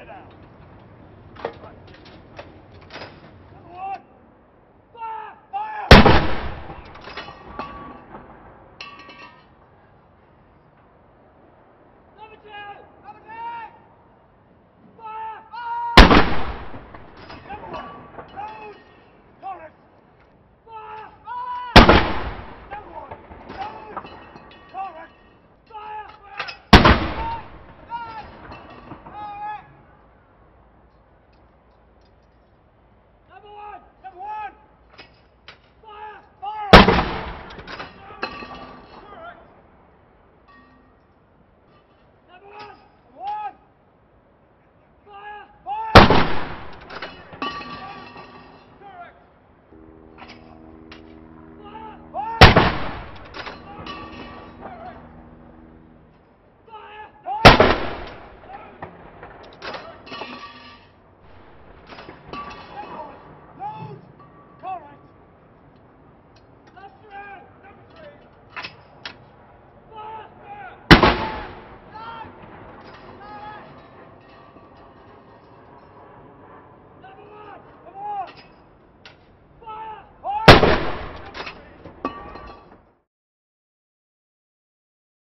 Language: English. head out.